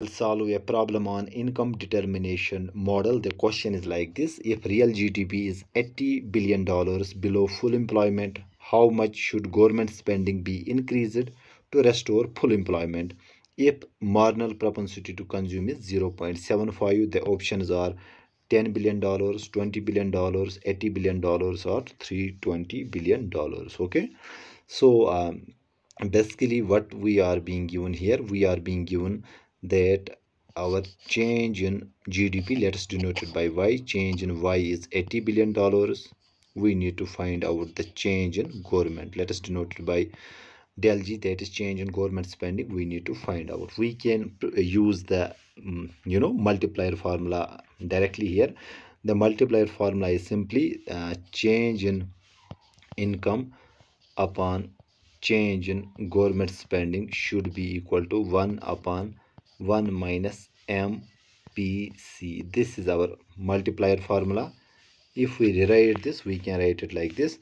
We'll solve a problem on income determination model. The question is like this: if real GDP is $80 billion below full employment, how much should government spending be increased to restore full employment? If marginal propensity to consume is 0.75, the options are $10 billion, $20 billion, $80 billion, or $320 billion. Okay, so basically what we are being given here, we are being given that our change in GDP, let us denote it by Y. Change in Y is $80 billion. We need to find out the change in government. Let us denote it by del G, that is change in government spending. We need to find out. We can use the multiplier formula directly here. The multiplier formula is simply change in income upon change in government spending should be equal to 1 upon 1 minus MPC. This is our multiplier formula. If we rewrite this, we can write it like this,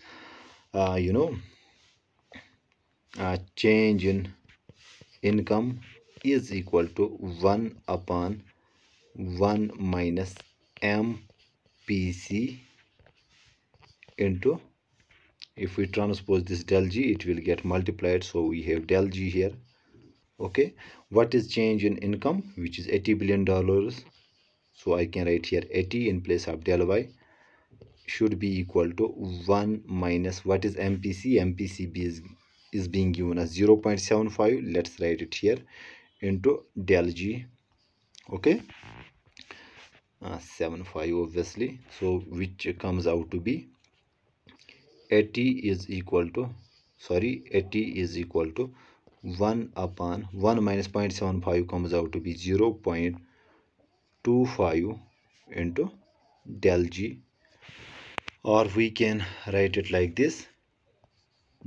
change in income is equal to 1 upon 1 minus MPC into, if we transpose this del G, it will get multiplied, so we have del G here. Okay, what is change in income, which is $80 billion, so I can write here 80 in place of del Y, should be equal to 1 minus, what is MPC? MPC is being given as 0.75, let's write it here, into del G. Okay, 75 obviously, so which comes out to be 80 is equal to 1 upon 1 minus 0.75 comes out to be 0.25 into del G, or we can write it like this,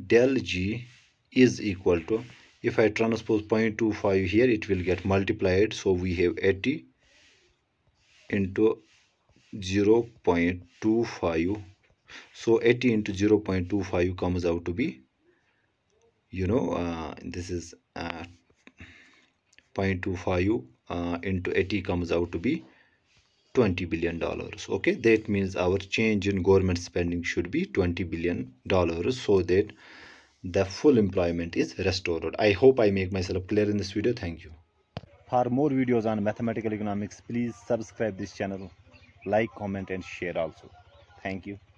del G is equal to, if I transpose 0.25 here, it will get multiplied, so we have 80 into 0.25. So 80 into 0.25 comes out to be, this is 0.25 into 80 comes out to be $20 billion. Okay, that means our change in government spending should be $20 billion, so that the full employment is restored. I hope I make myself clear in this video. Thank you. For more videos on mathematical economics, please subscribe this channel, like, comment and share also. Thank you.